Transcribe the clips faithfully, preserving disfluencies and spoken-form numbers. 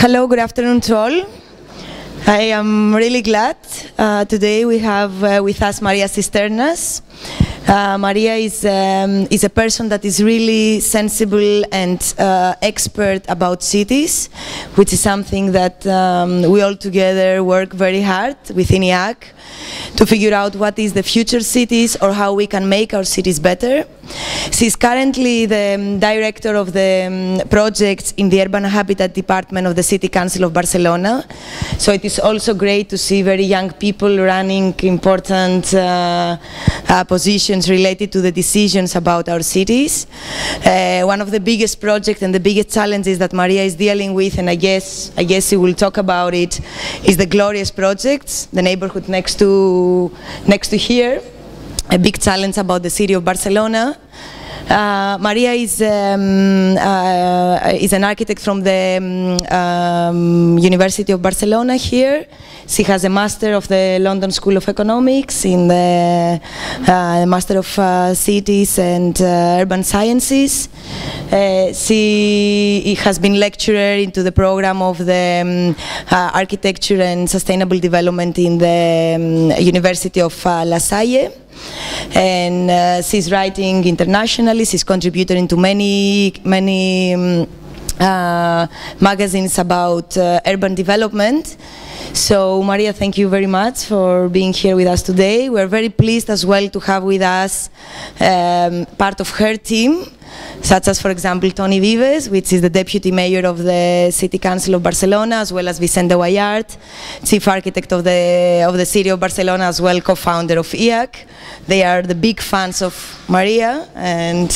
Hello, good afternoon to all. I am really glad. Uh, today we have uh, with us Maria Sisternas. Uh, Maria is, um, is a person that is really sensible and uh, expert about cities, which is something that um, we all together work very hard within I A A C to figure out what is the future cities or how we can make our cities better. She's currently the um, director of the um, projects in the Urban Habitat Department of the City Council of Barcelona. So it is also great to see very young people running important uh, uh, positions related to the decisions about our cities. Uh, one of the biggest projects and the biggest challenges that Maria is dealing with, and I guess I guess she will talk about it, is the Glorious Projects, the neighborhood next to next to here. A big challenge about the city of Barcelona. Uh, Maria is, um, uh, is an architect from the um, um, University of Barcelona here. She has a Master of the London School of Economics in the uh, Master of uh, Cities and uh, Urban Sciences. Uh, she has been lecturer into the program of the um, uh, Architecture and Sustainable Development in the um, University of uh, La Salle. And uh, she's writing internationally. She's contributing to many, many um, uh, magazines about uh, urban development. So, Maria, thank you very much for being here with us today. We're very pleased as well to have with us um, part of her team, such as, for example, Toni Vives, which is the Deputy Mayor of the City Council of Barcelona, as well as Vicente Guayart, Chief Architect of the, of the City of Barcelona, as well co-founder of I A A C. They are the big fans of Maria, and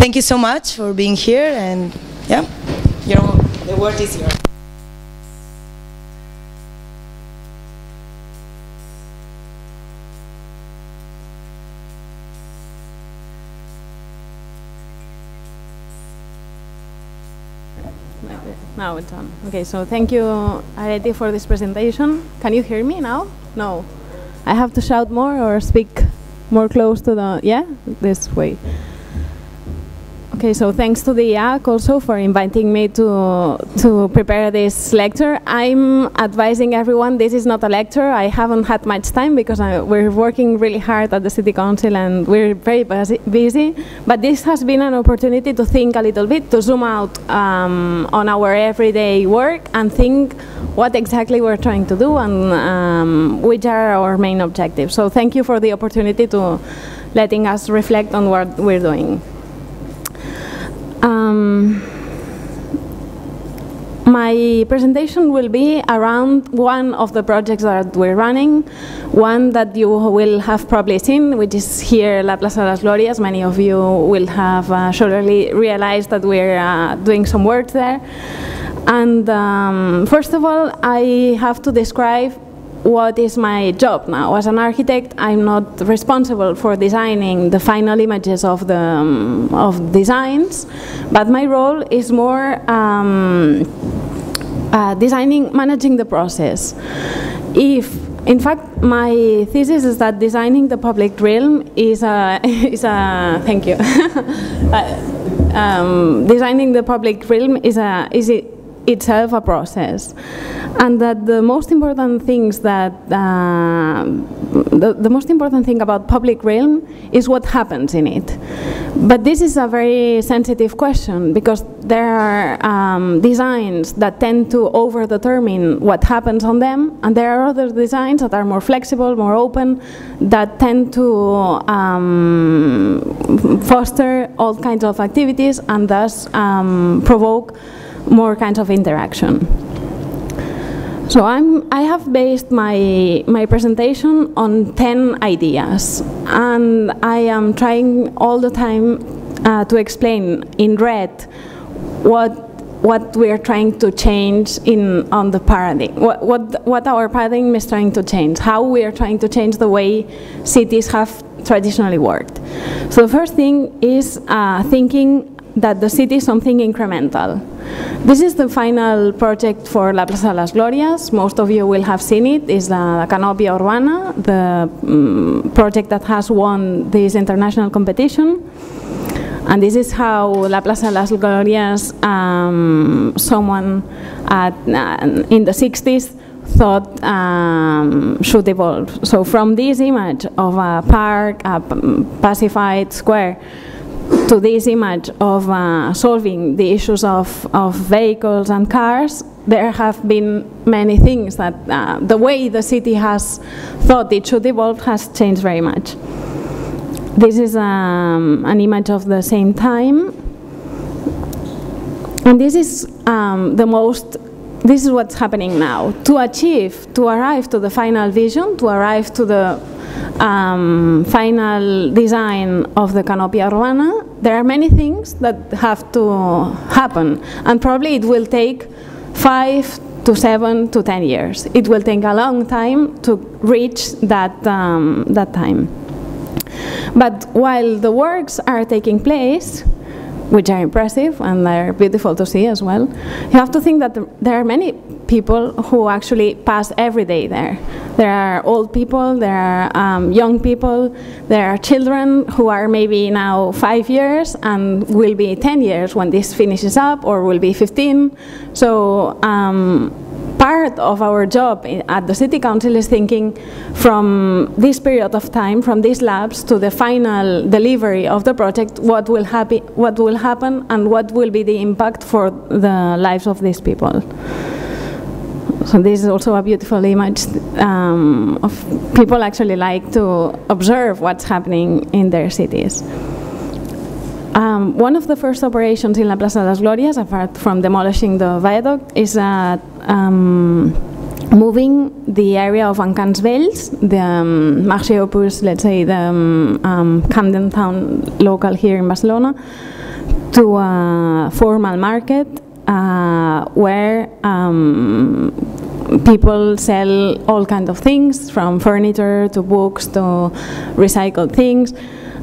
thank you so much for being here, and yeah, you know, the word is yours. Now it's on. Okay, so thank you, Areti, for this presentation. Can you hear me now? No. I have to shout more or speak more close to the... Yeah? This way. Okay, so thanks to the I A A C also for inviting me to, to prepare this lecture. I'm advising everyone this is not a lecture. I haven't had much time because I, we're working really hard at the City Council and we're very busy. But this has been an opportunity to think a little bit, to zoom out um, on our everyday work and think what exactly we're trying to do and um, which are our main objectives. So thank you for the opportunity to letting us reflect on what we're doing. Um, my presentation will be around one of the projects that we're running, one that you will have probably seen, which is here, La Plaza de las Glorias. Many of you will have uh, surely realized that we're uh, doing some work there. And um, first of all, I have to describe what is my job now. As an architect, I'm not responsible for designing the final images of the um, of designs, but my role is more um, uh, designing, managing the process. If, in fact, my thesis is that designing the public realm is a is a thank you. uh, um, designing the public realm is a is it. itself a process, and that the most important things that uh, the, the most important thing about public realm is what happens in it. But this is a very sensitive question because there are um, designs that tend to over-determine what happens on them, and there are other designs that are more flexible, more open, that tend to um, foster all kinds of activities and thus um, provoke more kinds of interaction. So I'm, I have based my, my presentation on ten ideas, and I am trying all the time uh, to explain in red what what we are trying to change in on the paradigm, what, what, what our paradigm is trying to change, how we are trying to change the way cities have traditionally worked. So the first thing is uh, thinking that the city is something incremental. This is the final project for La Plaza de las Glorias. Most of you will have seen it. It's the Canopia Urbana, the um, project that has won this international competition. And this is how La Plaza de las Glorias, um, someone at, uh, in the sixties thought um, should evolve. So from this image of a park, a pacified square, to this image of uh, solving the issues of, of vehicles and cars, there have been many things that uh, the way the city has thought it should evolve has changed very much. This is um, an image of the same time. And this is um, the most, this is what's happening now. To achieve, to arrive to the final vision, to arrive to the Um, final design of the Canopia Urbana, there are many things that have to happen, and probably it will take five to seven to ten years. It will take a long time to reach that, um, that time. But while the works are taking place, which are impressive and they're beautiful to see as well, you have to think that there are many people who actually pass every day there. There are old people, there are um, young people, there are children who are maybe now five years and will be ten years when this finishes up, or will be fifteen. So um, part of our job at the City Council is thinking from this period of time, from these labs to the final delivery of the project, what will, happen, what will happen and what will be the impact for the lives of these people. So this is also a beautiful image um, of people actually like to observe what's happening in their cities. Um, one of the first operations in La Plaza de las Glorias, apart from demolishing the viaduct, is uh, um, moving the area of Encants Vells, the um, Marché aux Puces, let's say the um, um, Camden Town local here in Barcelona, to a formal market uh, where um, people sell all kinds of things, from furniture to books to recycled things.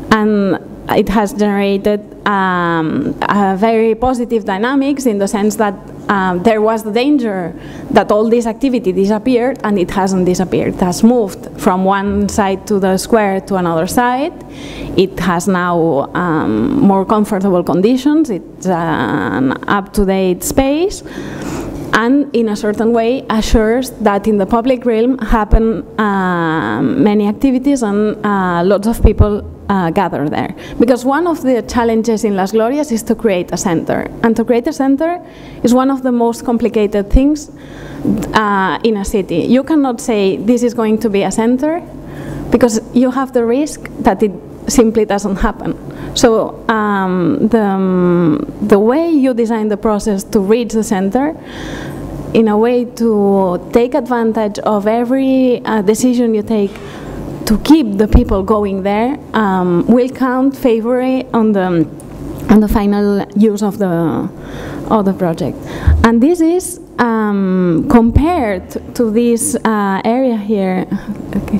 And it has generated um, a very positive dynamics, in the sense that um, there was the danger that all this activity disappeared, and it hasn't disappeared. It has moved from one side to the square to another side. It has now um, more comfortable conditions. It's an up-to-date space, and in a certain way assures that in the public realm happen uh, many activities and uh, lots of people Uh, gather there. Because one of the challenges in Las Glorias is to create a center. And to create a center is one of the most complicated things uh, in a city. You cannot say this is going to be a center, because you have the risk that it simply doesn't happen. So um, the, um, the way you design the process to reach the center, in a way to take advantage of every uh, decision you take to keep the people going there, um, will count favorably on the on the final use of the of the project. And this is um, compared to this uh, area here. Okay,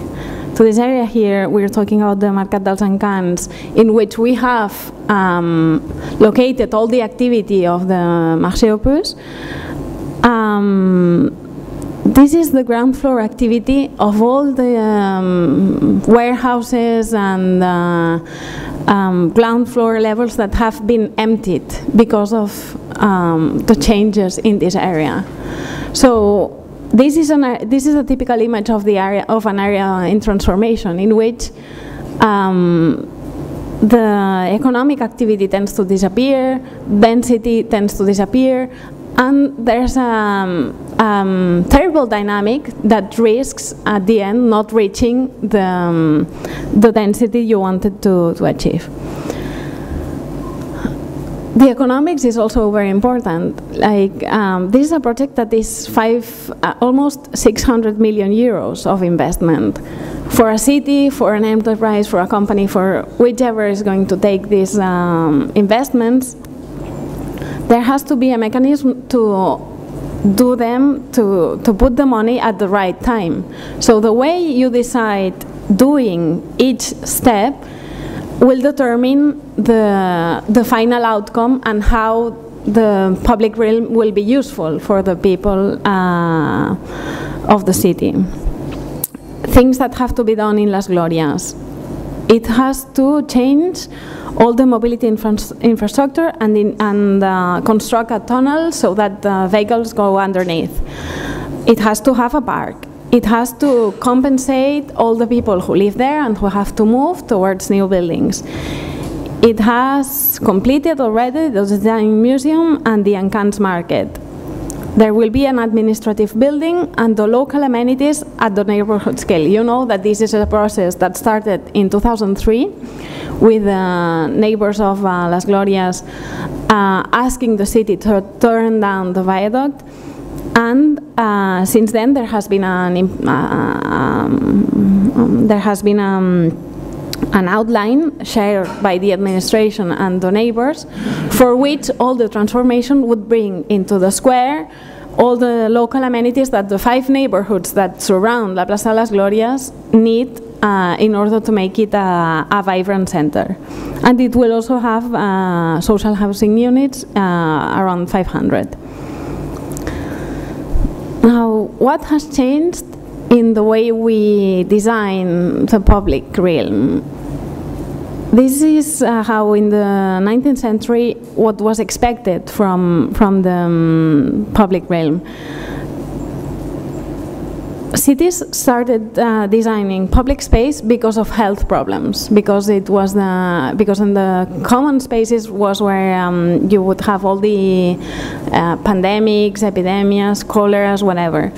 to this area here, we're talking about the Mercat dels Encants, in which we have um, located all the activity of the Marché aux Puces. Um, This is the ground floor activity of all the um, warehouses and uh, um, ground floor levels that have been emptied because of um, the changes in this area. So this is an uh, this is a typical image of the area of an area in transformation, in which um, the economic activity tends to disappear, density tends to disappear. And there's a um, um, terrible dynamic that risks, at the end, not reaching the, um, the density you wanted to, to achieve. The economics is also very important. Like um, this is a project that is five, uh, almost six hundred million euros of investment for a city, for an enterprise, for a company, for whichever is going to take these um, investments. There has to be a mechanism to do them, to, to put the money at the right time. So the way you decide doing each step will determine the, the final outcome and how the public realm will be useful for the people uh, of the city. Things that have to be done in Las Glorias. it has to change all the mobility infra infrastructure and, in, and uh, construct a tunnel so that the vehicles go underneath. It has to have a park. It has to compensate all the people who live there and who have to move towards new buildings. It has completed already the Design Museum and the Encants Market. There will be an administrative building and the local amenities at the neighborhood scale. You know that this is a process that started in two thousand three with the uh, neighbors of uh, Las Glorias uh, asking the city to turn down the viaduct. And uh, since then, there has been an uh, um, um, there has been um, an outline shared by the administration and the neighbors, for which all the transformation would bring into the square all the local amenities that the five neighborhoods that surround La Plaza de las Glorias need uh, in order to make it a, a vibrant center. And it will also have uh, social housing units, uh, around five hundred. Now, what has changed in the way we design the public realm? This is uh, how in the nineteenth century what was expected from, from the um, public realm. Cities started uh, designing public space because of health problems, because it was the because in the common spaces was where um, you would have all the uh, pandemics, epidemias, choleras, whatever.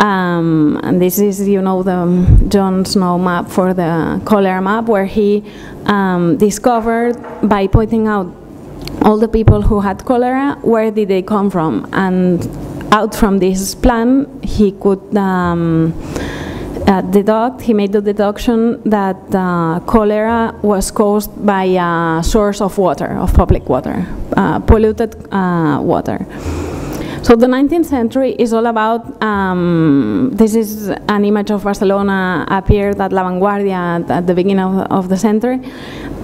Um, and this is, you know, the John Snow map for the cholera map, where he um, discovered by pointing out all the people who had cholera, where did they come from, and out from this plan, he could um, uh, deduct, he made the deduction that uh, cholera was caused by a source of water, of public water, uh, polluted uh, water. So the nineteenth century is all about, um, this is an image of Barcelona appeared at La Vanguardia at, at the beginning of, of the century,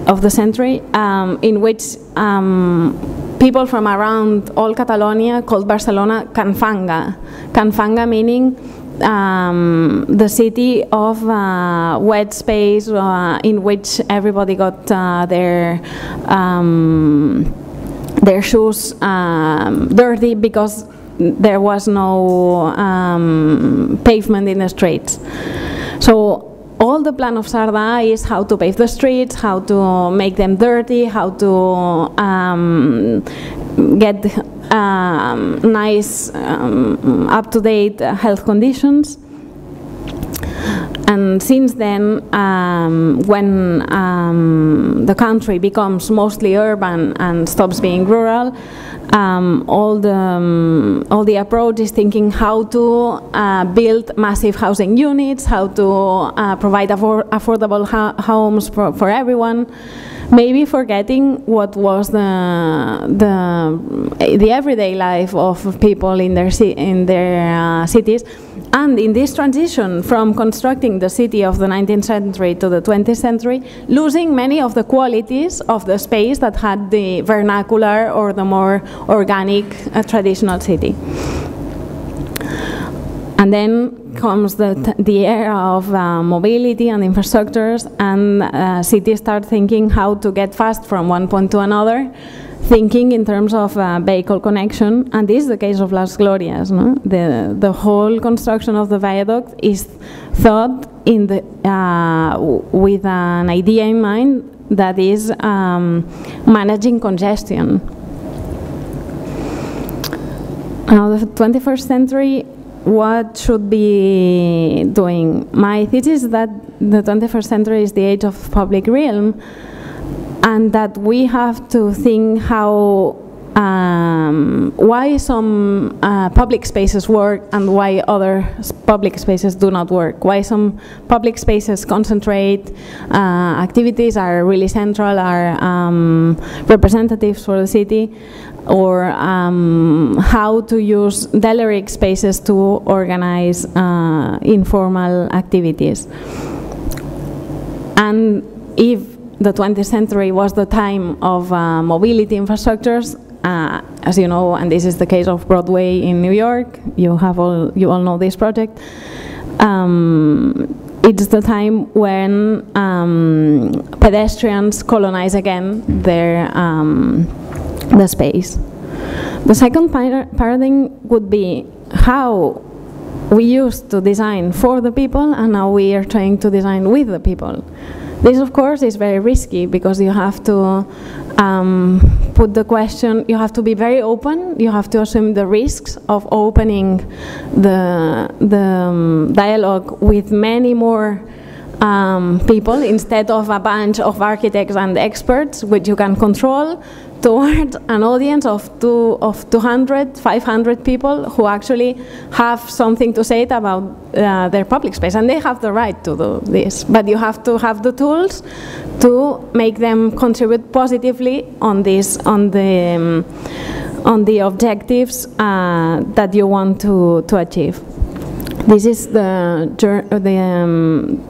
of the century um, in which um, people from around all Catalonia called Barcelona Canfanga. Canfanga meaning um, the city of uh, wet space uh, in which everybody got uh, their um, their shoes um, dirty because there was no um, pavement in the streets. So all the plan of Sardà is how to pave the streets, how to make them dirty, how to um, get um, nice, um, up-to-date health conditions. And since then, um, when um, the country becomes mostly urban and stops being rural, Um, all the um, all the approach is thinking how to uh, build massive housing units, how to uh, provide affor affordable ho homes for, for everyone, maybe forgetting what was the the the everyday life of people in their ci in their uh, cities. And in this transition from constructing the city of the nineteenth century to the twentieth century, losing many of the qualities of the space that had the vernacular or the more organic uh, traditional city. And then comes the, t the era of uh, mobility and infrastructures, and uh, cities start thinking how to get fast from one point to another, thinking in terms of uh, vehicle connection, and this is the case of Las Glorias. No? The, the whole construction of the viaduct is thought in the, uh, with an idea in mind that is um, managing congestion. Now, the twenty-first century, what should be doing? My thesis is that the twenty-first century is the age of public realm, and that we have to think how, um, why some uh, public spaces work and why other public spaces do not work. Why some public spaces concentrate uh, activities, are really central, are um, representatives for the city, or um, how to use derelict spaces to organize uh, informal activities. And if the twentieth century was the time of uh, mobility infrastructures, uh, as you know, and this is the case of Broadway in New York. You have all, you all know this project. Um, it's the time when um, pedestrians colonize again their um, the space. The second par paradigm would be how we used to design for the people, and now we are trying to design with the people. This, of course, is very risky because you have to um, put the question, you have to be very open, you have to assume the risks of opening the, the um, dialogue with many more um, people instead of a bunch of architects and experts, which you can control, toward an audience of two of two hundred, five hundred people who actually have something to say about uh, their public space, and they have the right to do this. But you have to have the tools to make them contribute positively on this, on the um, on the objectives uh, that you want to to achieve. This is the the. Um,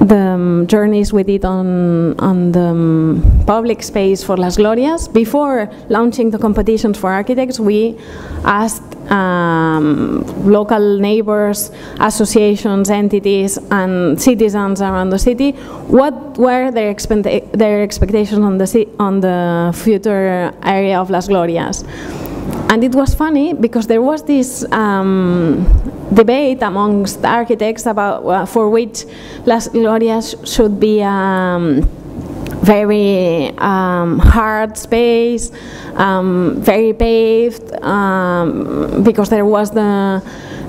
the um, journeys we did on, on the um, public space for Las Glorias. Before launching the competitions for architects, we asked um, local neighbors, associations, entities, and citizens around the city what were their, expect their expectations on the, on the future area of Las Glorias. And it was funny because there was this um, debate amongst architects about uh, for which Las Glorias should be um, very um, hard space, um, very paved, um, because there was the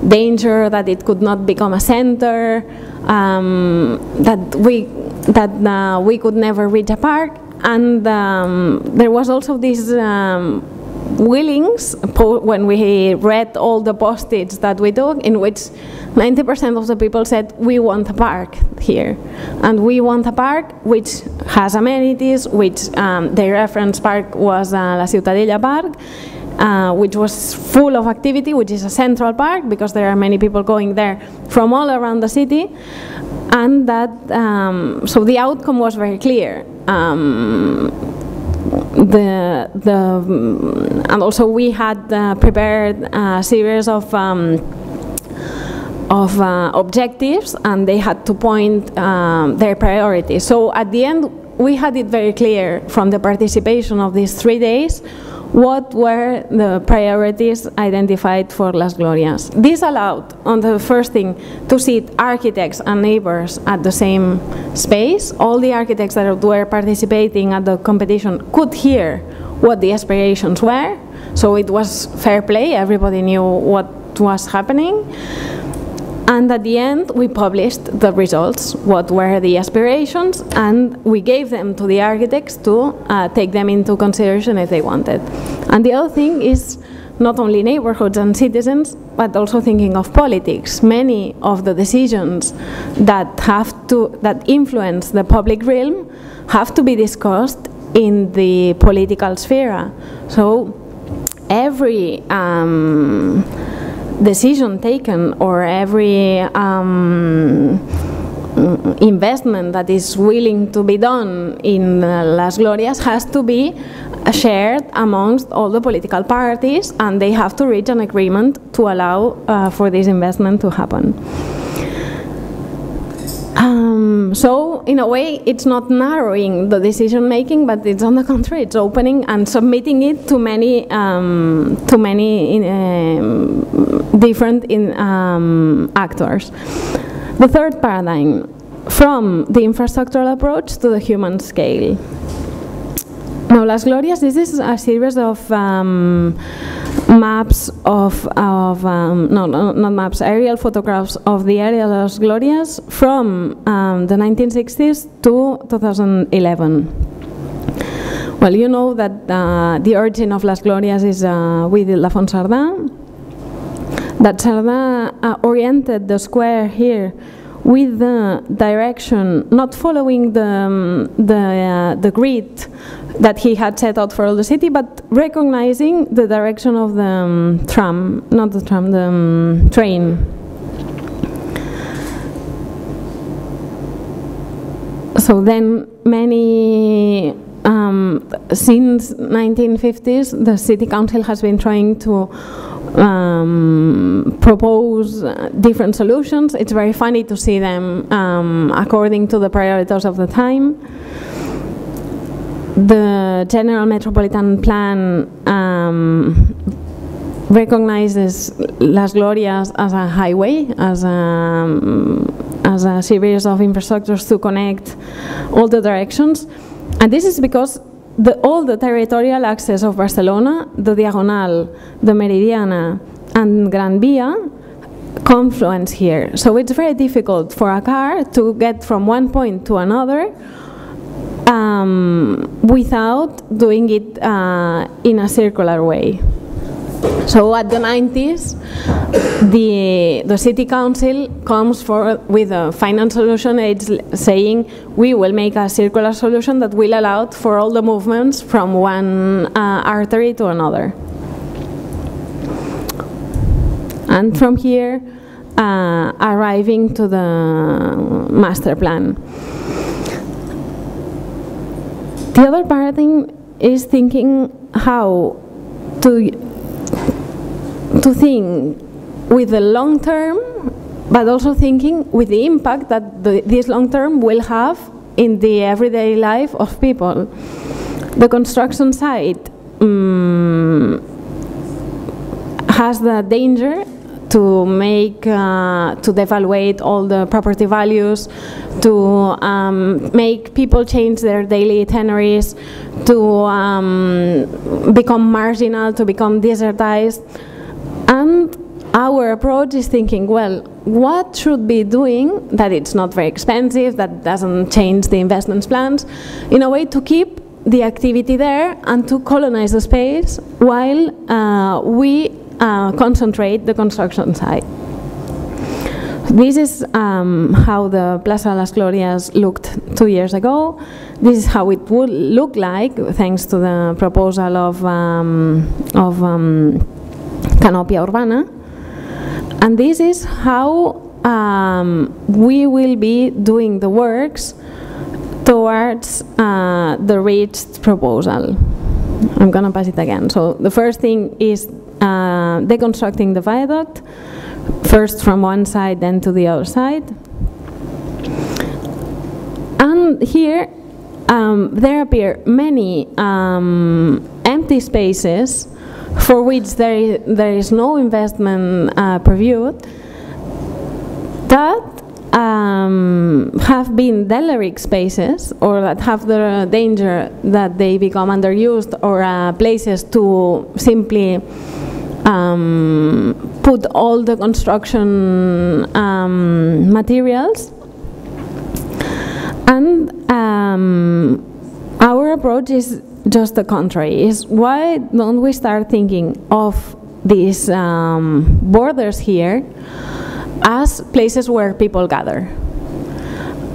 danger that it could not become a center, um, that we that uh, we could never reach a park, and um, there was also this. Um, Willings, when we read all the post-its that we took, in which ninety percent of the people said, we want a park here. And we want a park which has amenities, which um, the reference park was uh, La Ciutadella Park, uh, which was full of activity, which is a central park, because there are many people going there from all around the city. And that, um, so the outcome was very clear. Um, The, the, and also we had uh, prepared a series of, um, of uh, objectives, and they had to point um, their priorities. So at the end, we had it very clear from the participation of these three days what were the priorities identified for Las Glorias. This allowed, on the first thing, to sit architects and neighbors at the same space. All the architects that were participating at the competition could hear what the aspirations were, so it was fair play, everybody knew what was happening. And at the end, we published the results, what were the aspirations, and we gave them to the architects to uh, take them into consideration if they wanted. And the other thing is not only neighborhoods and citizens, but also thinking of politics. Many of the decisions that have to, that influence the public realm have to be discussed in the political sphere. So every um, decision taken or every um, investment that is willing to be done in uh, Las Glorias has to be uh, shared amongst all the political parties, and they have to reach an agreement to allow uh, for this investment to happen. Um, so, in a way, it's not narrowing the decision-making, but it's on the contrary, it's opening and submitting it to many, um, to many in, uh, different in, um, actors. The third paradigm, from the infrastructural approach to the human scale. Now, Las Glorias, this is a series of um, maps of, of um, no, no, not maps, aerial photographs of the area of Las Glorias from um, the nineteen sixties to two thousand eleven. Well, you know that uh, the origin of Las Glorias is uh, with La Font Sardà, that Cerdà uh, oriented the square here with the direction, not following the, um, the, uh, the grid that he had set out for all the city, but recognizing the direction of the um, tram, not the tram, the um, train. So then many Um, since nineteen fifties, the City Council has been trying to um, propose uh, different solutions. It's very funny to see them um, according to the priorities of the time. The General Metropolitan Plan um, recognizes Las Glorias as a highway, as a, um, as a series of infrastructures to connect all the directions. And this is because the, all the territorial access of Barcelona, the Diagonal, the Meridiana, and Gran Via confluence here. So it's very difficult for a car to get from one point to another um, without doing it uh, in a circular way. So at the nineties, the, the city council comes forward with a final solution. It's saying we will make a circular solution that will allow for all the movements from one uh, artery to another. And from here, uh, arriving to the master plan. The other part is thinking how to to think with the long term, but also thinking with the impact that the, this long term will have in the everyday life of people. The construction site um, has the danger to make, uh, to devaluate all the property values, to um, make people change their daily itineraries, to um, become marginal, to become desertized. And our approach is thinking, well, what should be doing that it's not very expensive, that doesn't change the investment plans, in a way to keep the activity there and to colonize the space while uh, we uh, concentrate the construction site. This is um, how the Plaza de las Glorias looked two years ago. This is how it would look like, thanks to the proposal of, um, of um, Canopia Urbana, and this is how um, we will be doing the works towards uh, the reached proposal. I'm gonna pass it again. So the first thing is uh, deconstructing the viaduct, first from one side then to the other side. And here um, there appear many um, empty spaces for which there is, there is no investment uh, pursued, that um, have been derelict spaces, or that have the danger that they become underused, or uh, places to simply um, put all the construction um, materials. And um, our approach is just the contrary, is why don't we start thinking of these um, borders here as places where people gather.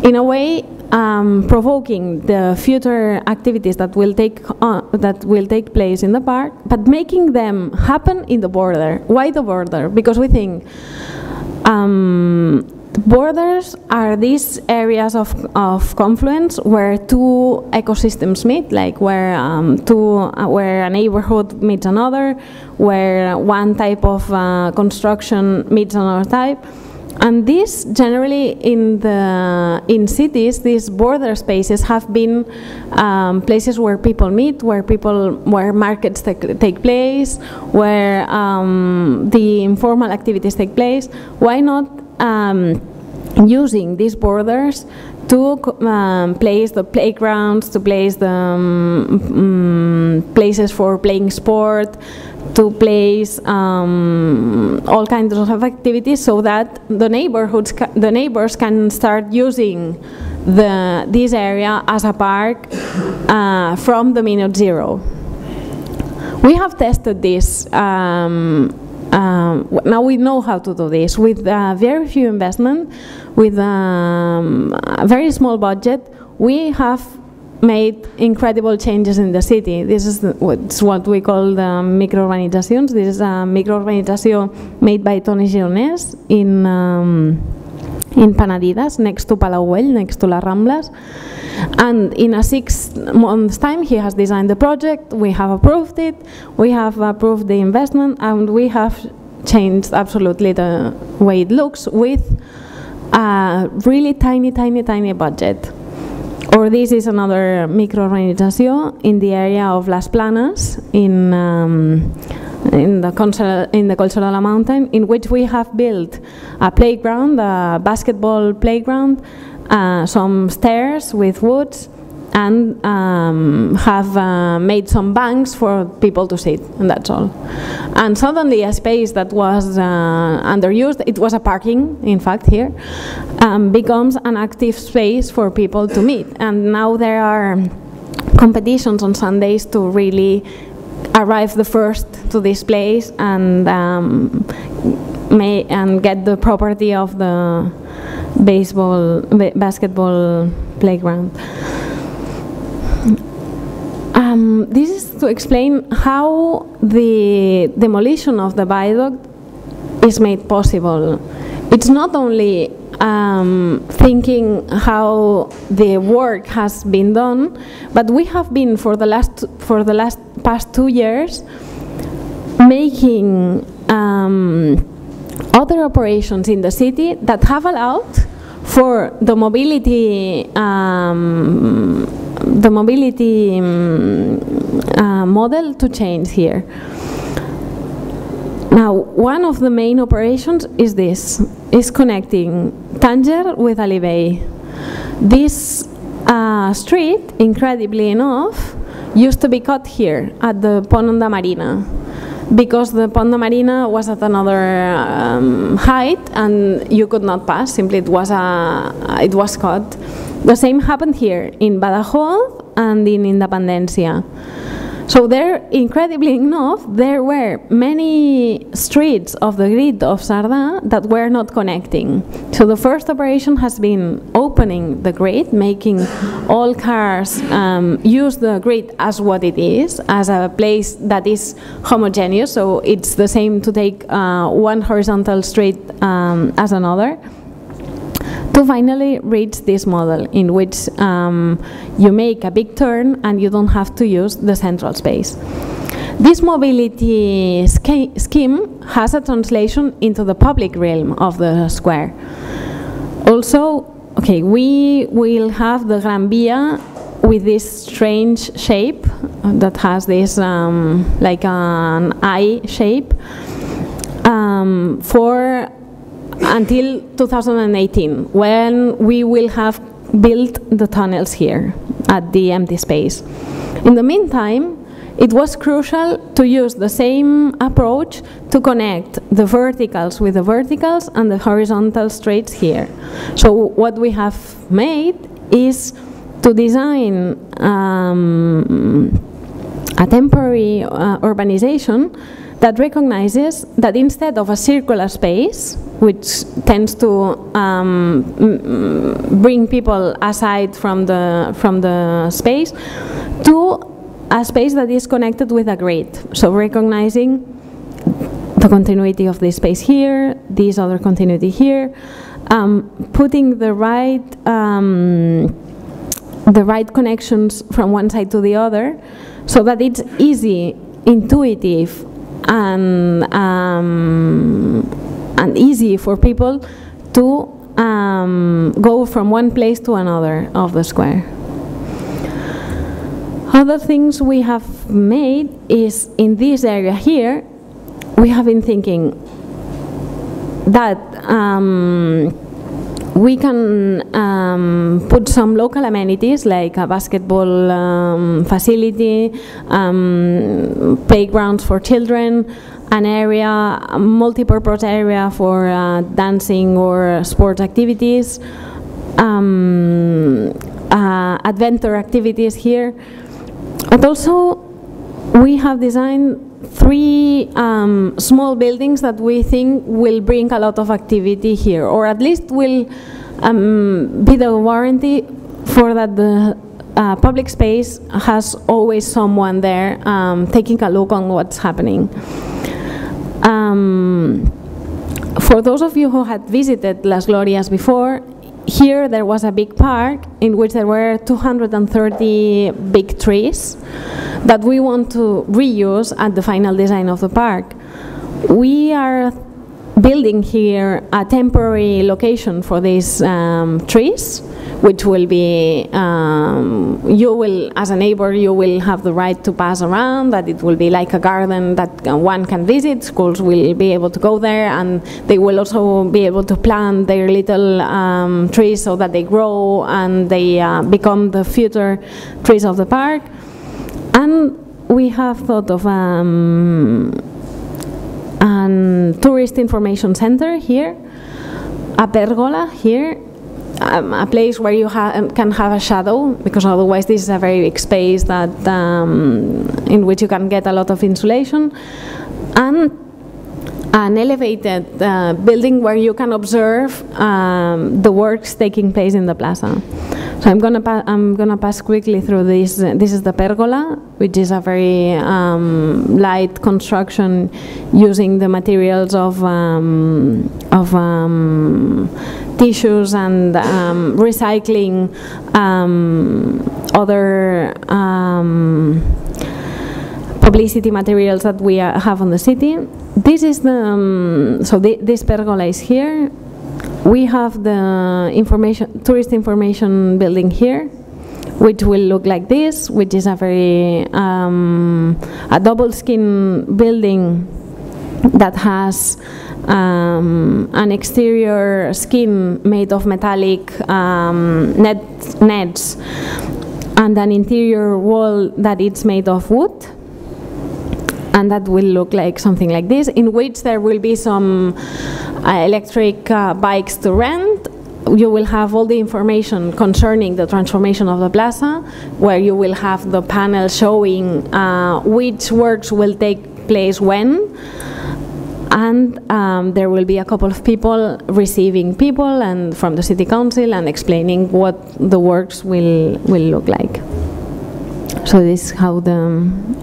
In a way, um, provoking the future activities that will take on, that will take place in the park, but making them happen in the border. Why the border? Because we think um, borders are these areas of, of confluence where two ecosystems meet, like where um, two, uh, where a neighborhood meets another, where one type of uh, construction meets another type, and this generally in the in cities, these border spaces have been um, places where people meet, where people where markets take, take place, where um, the informal activities take place. Why not? Um, using these borders to um, place the playgrounds, to place the um, um, places for playing sport, to place um, all kinds of activities, so that the neighborhoods, ca the neighbors can start using the this area as a park uh, from the minute zero. We have tested this. Um, Um, now we know how to do this with uh, very few investment, with um, a very small budget. We have made incredible changes in the city. This is the, what's what we call the micro-urbanizations. This is a micro-urbanization made by Toni Gironès in um, in Panadidas, next to Palagüell, next to Las Ramblas. And in a six months time, he has designed the project, we have approved it, we have approved the investment, and we have changed absolutely the way it looks with a really tiny, tiny, tiny budget. Or this is another microorganization in the area of Las Planas, in um, in the Consul, in the Culture Mountain, in which we have built a playground, a basketball playground, uh, some stairs with woods, and um, have uh, made some banks for people to sit, and that's all. And suddenly a space that was uh, underused, it was a parking, in fact, here, um, becomes an active space for people to meet. And now there are competitions on Sundays to really arrive the first to this place and um, may and get the property of the baseball ba basketball playground. Um, this is to explain how the demolition of the viaduct is made possible. It's not only um, thinking how the work has been done, but we have been for the last for the last past two years making um, other operations in the city that have allowed for the mobility um, the mobility um, uh, model to change here. Now, one of the main operations is this, is connecting Tanger with Ali Bey. This uh, street, incredibly enough, used to be cut here at the Pon de Marina, because the Pon de Marina was at another um, height and you could not pass. Simply, it was a, it was cut. The same happened here in Badajoz and in Independencia. So there, incredibly enough, there were many streets of the grid of Cerdà that were not connecting. So the first operation has been opening the grid, making all cars um, use the grid as what it is, as a place that is homogeneous. So it's the same to take uh, one horizontal street um, as another, to finally reach this model in which um, you make a big turn and you don't have to use the central space. This mobility scheme has a translation into the public realm of the square. Also, okay, we will have the Gran Via with this strange shape that has this um, like an eye shape um, for until two thousand eighteen, when we will have built the tunnels here at the empty space. In the meantime, it was crucial to use the same approach to connect the verticals with the verticals and the horizontal streets here. So what we have made is to design um, a temporary uh, urbanization that recognizes that instead of a circular space, which tends to um, bring people aside from the, from the space, to a space that is connected with a grid. So recognizing the continuity of this space here, this other continuity here, um, putting the right, um, the right connections from one side to the other, so that it's easy, intuitive, and um, and easy for people to um, go from one place to another of the square. Other things we have made is, in this area here, we have been thinking that um, we can um, put some local amenities like a basketball um, facility, um, playgrounds for children, an area, a multi-purpose area for uh, dancing or sports activities, um, uh, adventure activities here. But also we have designed three um, small buildings that we think will bring a lot of activity here, or at least will um, be the warranty for that the uh, public space has always someone there um, taking a look on what's happening. Um, For those of you who had visited Las Glorias before, here there was a big park in which there were two hundred thirty big trees that we want to reuse at the final design of the park. We are building here a temporary location for these um, trees, which will be, um, you will, as a neighbor, you will have the right to pass around, that it will be like a garden that one can visit. Schools will be able to go there, and they will also be able to plant their little um, trees so that they grow and they uh, become the future trees of the park. And we have thought of um, a tourist information center here, a pergola here, Um, a place where you ha can have a shadow, because otherwise this is a very big space that um, in which you can get a lot of insulation, and an elevated uh, building where you can observe um, the works taking place in the plaza. So I'm gonna pa I'm gonna pass quickly through this. This is the pergola, which is a very um, light construction using the materials of um, of. Um, tissues and um, recycling um, other um, publicity materials that we uh, have on the city. This is the, um, so the, this pergola is here. We have the information, tourist information building here, which will look like this, which is a very, um, a double skin building that has Um, an exterior skin made of metallic um, net, nets, and an interior wall that it's made of wood, and that will look like something like this, in which there will be some uh, electric uh, bikes to rent. You will have all the information concerning the transformation of the plaza, where you will have the panel showing uh, which works will take place when. And um, there will be a couple of people receiving people and from the City Council and explaining what the works will, will look like. So this is how the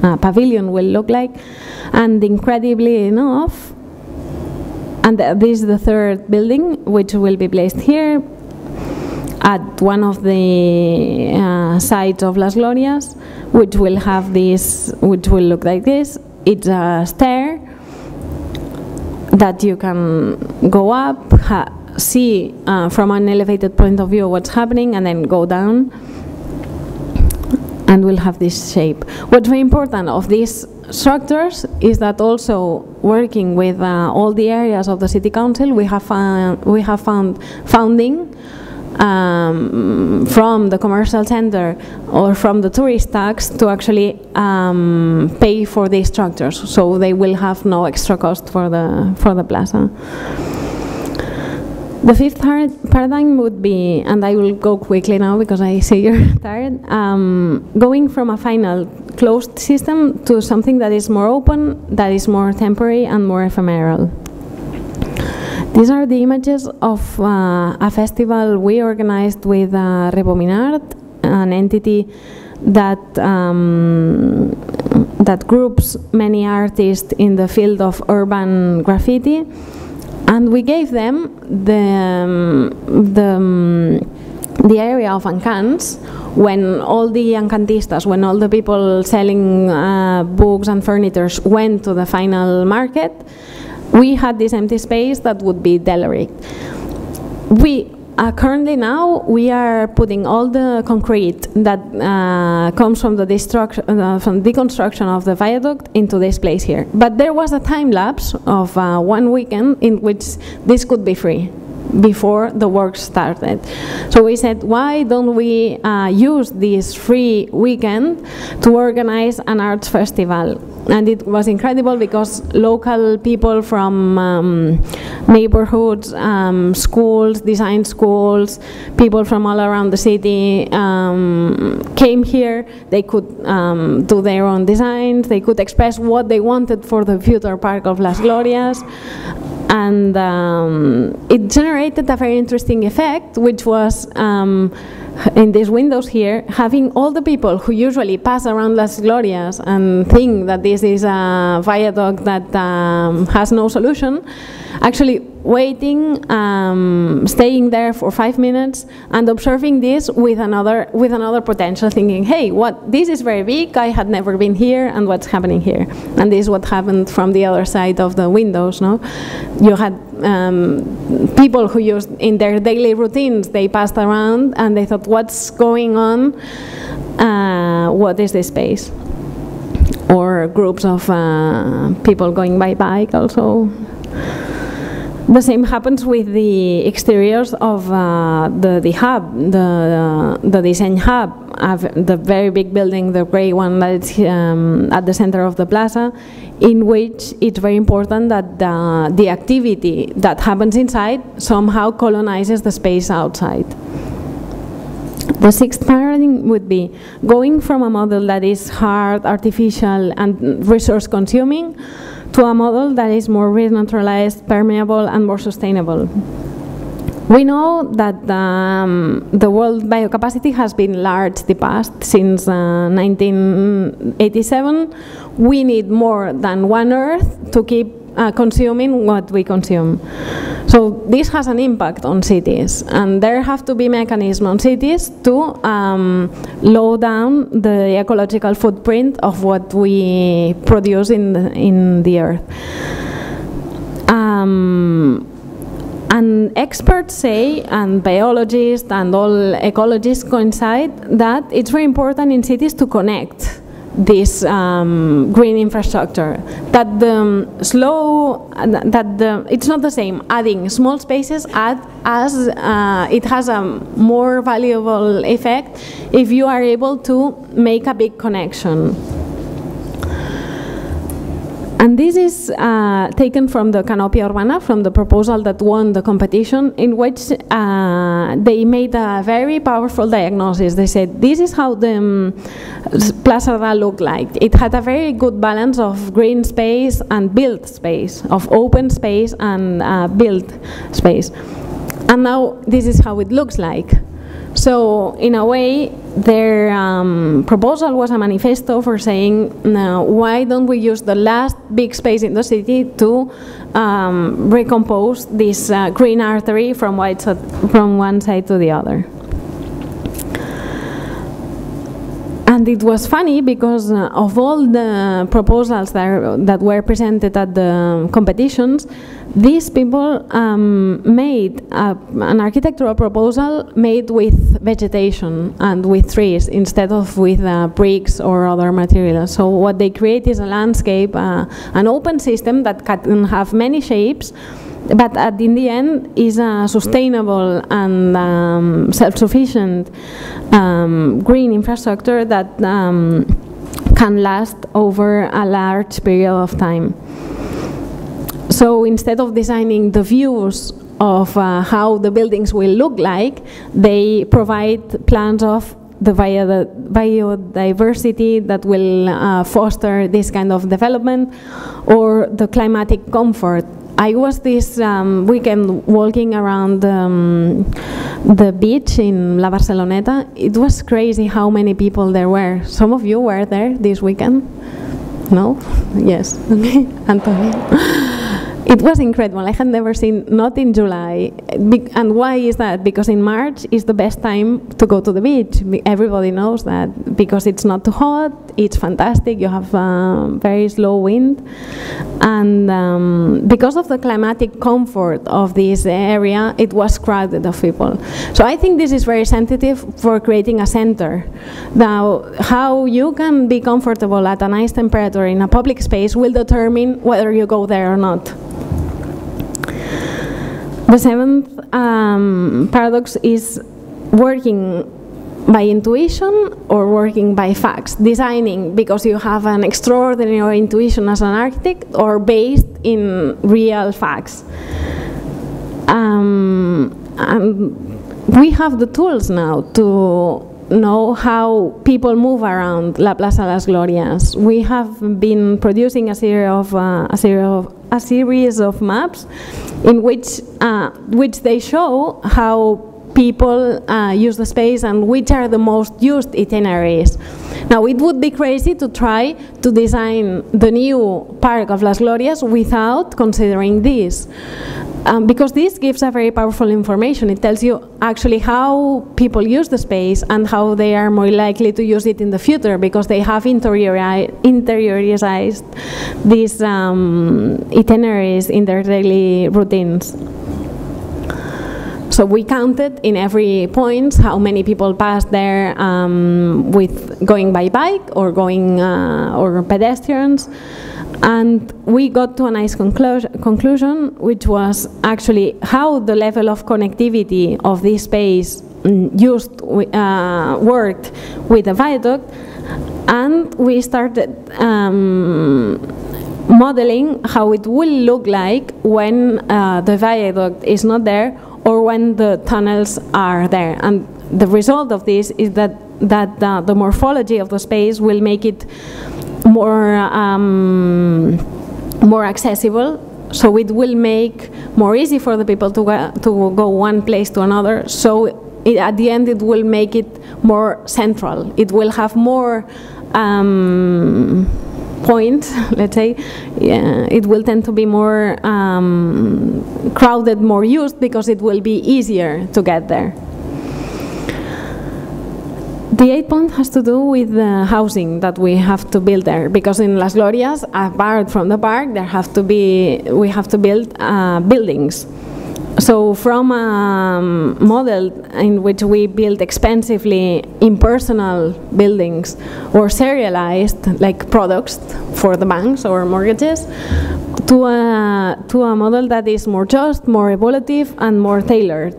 uh, pavilion will look like. And incredibly enough, and th this is the third building, which will be placed here at one of the uh, sites of Las Glorias, which will have this, which will look like this. It's a stair that you can go up, ha see uh, from an elevated point of view what's happening, and then go down, and we'll have this shape. What's very important of these structures is that also working with uh, all the areas of the City Council, we have, found, we have found funding um, from the commercial center or from the tourist tax to actually um, pay for these structures, so they will have no extra cost for the for the plaza. The fifth paradigm would be, and I will go quickly now because I see you're tired, um, going from a final closed system to something that is more open, that is more temporary and more ephemeral. These are the images of uh, a festival we organized with uh, Rebominart, an entity that um, that groups many artists in the field of urban graffiti, and we gave them the um, the um, the area of Encants, when all the encantistas, when all the people selling uh, books and furnitures went to the final market, we had this empty space that would be derelict. We Uh, currently now, we are putting all the concrete that uh, comes from the destruction, uh, from deconstruction of the viaduct into this place here. But there was a time lapse of uh, one weekend in which this could be free before the work started. So we said, why don't we uh, use this free weekend to organize an arts festival? And it was incredible because local people from um, neighborhoods, um, schools, design schools, people from all around the city um, came here. They could um, do their own designs, they could express what they wanted for the future park of Las Glorias. And um, it generated a very interesting effect, which was um, in these windows here, having all the people who usually pass around Las Glorias and think that this is a viaduct that um, has no solution, actually waiting, um, staying there for five minutes and observing this with another, with another potential, thinking, hey, what, this is very big, I had never been here, and what's happening here? And this is what happened from the other side of the windows, no? You had um, people who used, in their daily routines, they passed around and they thought, what's going on? Uh, what is this space? Or groups of uh, people going by bike also. The same happens with the exteriors of uh, the, the hub, the, the design hub. I've, the very big building, the grey one that's um, at the center of the plaza, in which it's very important that the, the activity that happens inside somehow colonizes the space outside. The sixth paradigm would be going from a model that is hard, artificial, and resource-consuming to a model that is more re-naturalized, permeable, and more sustainable. We know that um, the world biocapacity has been large in the past. Since uh, nineteen eighty-seven, we need more than one Earth to keep Uh, consuming what we consume. So this has an impact on cities, and there have to be mechanisms on cities to um, low down the ecological footprint of what we produce in the, in the earth. Um, And experts say, and biologists and all ecologists coincide, that it's very important in cities to connect this um, green infrastructure, that the slow, that the, it's not the same adding small spaces add as uh, it has a more valuable effect if you are able to make a big connection. And this is uh, taken from the Canopia Urbana, from the proposal that won the competition, in which uh, they made a very powerful diagnosis. They said, this is how the um, Plaza Sardà looked like. It had a very good balance of green space and built space, of open space and uh, built space. And now this is how it looks like. So, in a way, their um, proposal was a manifesto for saying, no, why don't we use the last big space in the city to um, recompose this uh, green artery from one side, from one side to the other. And it was funny because uh, of all the proposals that, are, that were presented at the competitions, these people um, made a, an architectural proposal made with vegetation and with trees instead of with uh, bricks or other materials. So what they create is a landscape, uh, an open system that can have many shapes, but at, in the end is a sustainable and um, self-sufficient um, green infrastructure that um, can last over a large period of time. So instead of designing the views of uh, how the buildings will look like, they provide plans of the biodiversity that will uh, foster this kind of development, or the climatic comfort. I was this um, weekend walking around um, the beach in La Barceloneta. It was crazy how many people there were. Some of you were there this weekend? No? Yes. Okay. Antonio. It was incredible. I had never seen, not in July. Be and why is that? Because in March is the best time to go to the beach. Everybody knows that. Because it's not too hot, it's fantastic, you have um, very slow wind. And um, because of the climatic comfort of this area, it was crowded of people. So I think this is very sensitive for creating a center. Now, how you can be comfortable at a nice temperature in a public space will determine whether you go there or not. The seventh um, paradox is working by intuition or working by facts. Designing because you have an extraordinary intuition as an architect, or based in real facts. Um, and we have the tools now to know how people move around La Plaza de las Glorias. We have been producing a series of, uh, a series of, a series of maps in which, uh, which they show how people uh, use the space and which are the most used itineraries. Now, it would be crazy to try to design the new park of Las Glorias without considering this. Um, because this gives a very powerful information. It tells you actually how people use the space and how they are more likely to use it in the future because they have interiori- interiorized these um, itineraries in their daily routines. So we counted in every point how many people passed there um, with going by bike or going uh, or pedestrians. And we got to a nice conclusion, which was actually how the level of connectivity of this space used uh, worked with the viaduct, and we started um, modeling how it will look like when uh, the viaduct is not there or when the tunnels are there. And the result of this is that that uh, the morphology of the space will make it more um, more accessible, so it will make more easy for the people to go, to go one place to another. So it, at the end, it will make it more central. It will have more um, points, let's say. Yeah, it will tend to be more um, crowded, more used, because it will be easier to get there. The eighth point has to do with the housing that we have to build there, because in Las Glorias, apart from the park, there have to be we have to build uh, buildings. So from a model in which we build expensively impersonal buildings or serialized, like products for the banks or mortgages, to a to a model that is more just, more evolutive, and more tailored.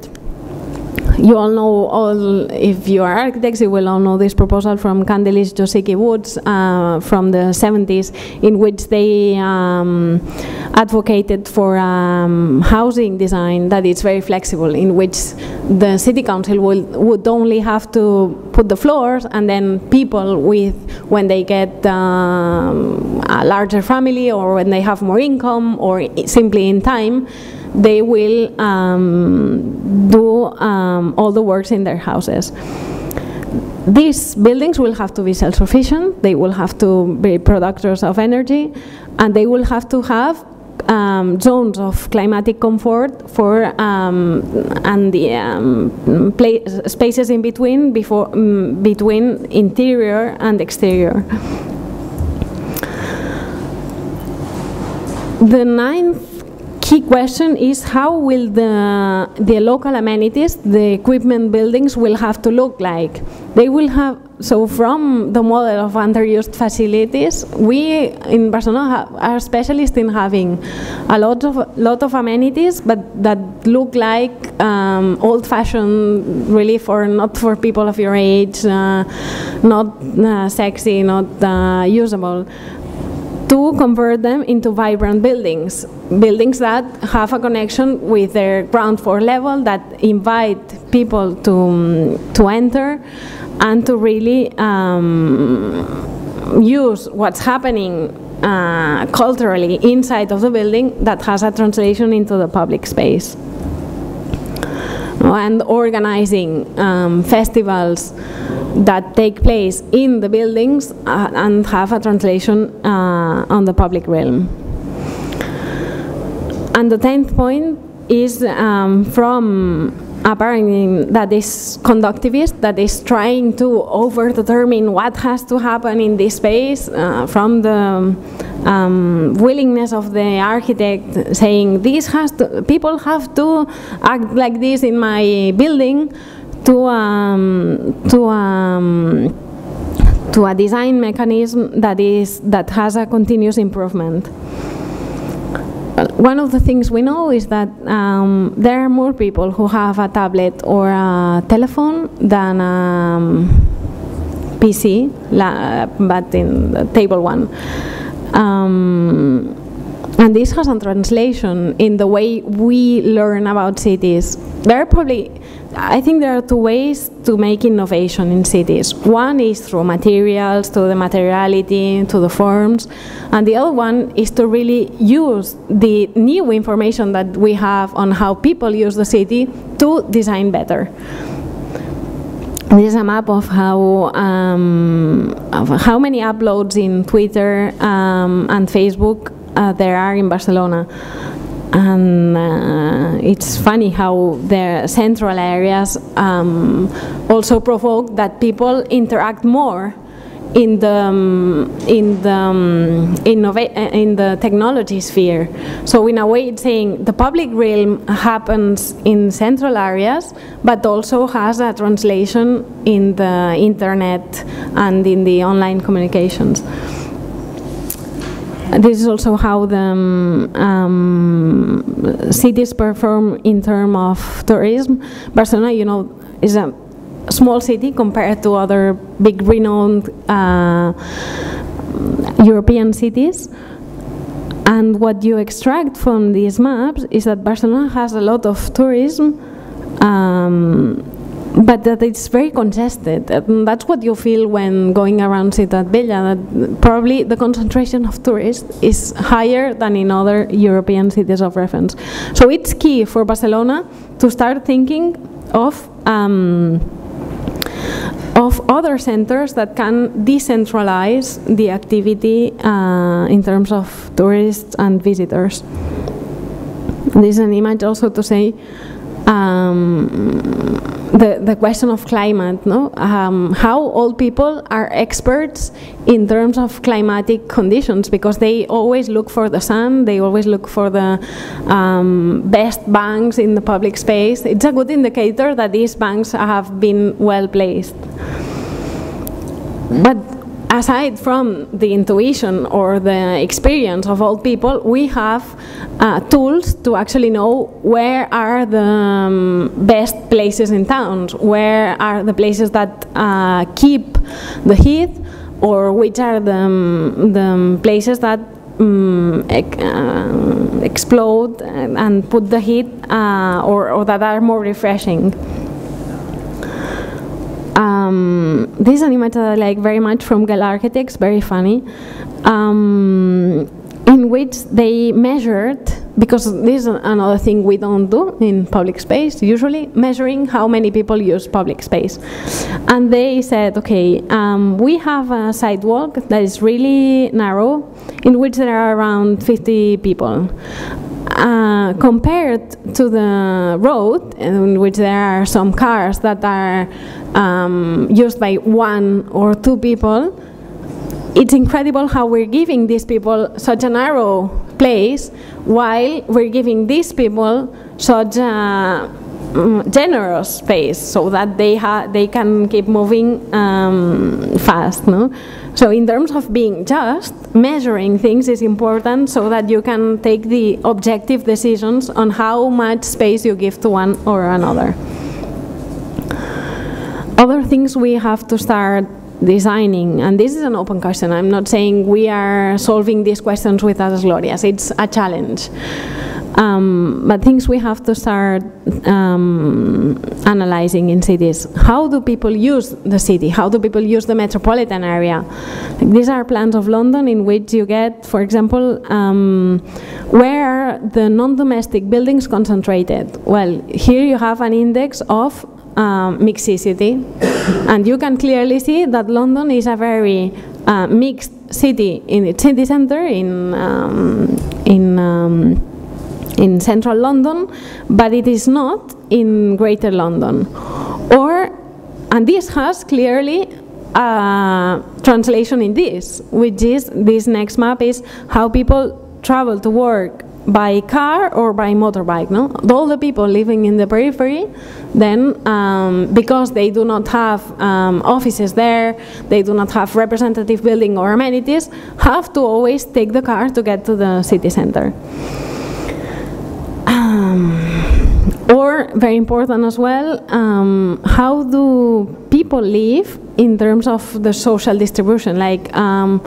You all know, all, if you are architects, you will all know this proposal from Candelis Josiki Woods uh, from the seventies, in which they um, advocated for um, housing design that is very flexible, in which the city council will, would only have to put the floors, and then people with, when they get um, a larger family or when they have more income or simply in time, they will um, do um, all the works in their houses. These buildings will have to be self-sufficient, they will have to be producers of energy, and they will have to have um, zones of climatic comfort for um, and the um, spaces in between, before, um, between interior and exterior. The ninth key question is how will the, the local amenities, the equipment buildings, will have to look like. They will have, so from the model of underused facilities, we in Barcelona are specialists in having a lot of, lot of amenities, but that look like um, old-fashioned, really for not for people of your age, uh, not uh, sexy, not uh, usable. To convert them into vibrant buildings, buildings that have a connection with their ground floor level, that invite people to, um, to enter and to really um, use what's happening uh, culturally inside of the building that has a translation into the public space. And organizing um, festivals that take place in the buildings uh, and have a translation uh, on the public realm. And the tenth point is um, from a paradigm that is conductivist, that is trying to over-determine what has to happen in this space, uh, from the Um, willingness of the architect saying this has to, people have to act like this in my building, to um, to um, to a design mechanism that is that has a continuous improvement. One of the things we know is that um, there are more people who have a tablet or a telephone than a P C, la, but in the table one. Um, and this has a translation in the way we learn about cities. There are probably, I think there are two ways to make innovation in cities. One is through materials, to the materiality, to the forms, and the other one is to really use the new information that we have on how people use the city to design better. This is a map of how um, of how many uploads in Twitter um, and Facebook uh, there are in Barcelona. and uh, it's funny how the central areas um, also provoke that people interact more in the um, in the um, in the technology sphere. So in a way, it's saying the public realm happens in central areas, but also has a translation in the internet and in the online communications. This is also how the um, cities perform in terms of tourism. Barcelona, you know, is a small city compared to other big renowned uh, European cities. And what you extract from these maps is that Barcelona has a lot of tourism, um, but that it's very congested. And that's what you feel when going around Ciutadella, that probably the concentration of tourists is higher than in other European cities of reference. So it's key for Barcelona to start thinking of um, of other centers that can decentralize the activity uh, in terms of tourists and visitors. This is an image also to say um, the, the question of climate, no? Um, how old people are experts in terms of climatic conditions, because they always look for the sun, they always look for the um, best banks in the public space. It's a good indicator that these banks have been well placed. But aside from the intuition or the experience of old people, we have uh, tools to actually know where are the um, best places in towns, where are the places that uh, keep the heat, or which are the, um, the um, places that um, ec uh, explode and, and put the heat uh, or, or that are more refreshing. Um, this is an image that I like very much from Girl Architects, very funny, um, in which they measured, because this is another thing we don't do in public space, usually measuring how many people use public space. And they said, okay, um, we have a sidewalk that is really narrow, in which there are around fifty people. Uh, compared to the road, in which there are some cars that are um, used by one or two people, it's incredible how we're giving these people such a narrow place while we're giving these people such a um, generous space, so that they, ha they can keep moving um, fast, no? So in terms of being just, measuring things is important so that you can take the objective decisions on how much space you give to one or another. Other things we have to start designing, and this is an open question, I'm not saying we are solving these questions with Las Glorias, it's a challenge. Um, but things we have to start um, analyzing in cities. How do people use the city? How do people use the metropolitan area? Like, these are plans of London in which you get, for example, um, where are the non-domestic buildings concentrated? Well, here you have an index of um, mixicity, and you can clearly see that London is a very uh, mixed city in its city center, in um, in um, in central London, but it is not in Greater London. Or, and this has clearly a translation in this, which is, this next map is how people travel to work by car or by motorbike, no? All the people living in the periphery, then um, because they do not have um, offices there, they do not have representative building or amenities, have to always take the car to get to the city center. Um, or, very important as well, um, how do people live in terms of the social distribution? Like, um,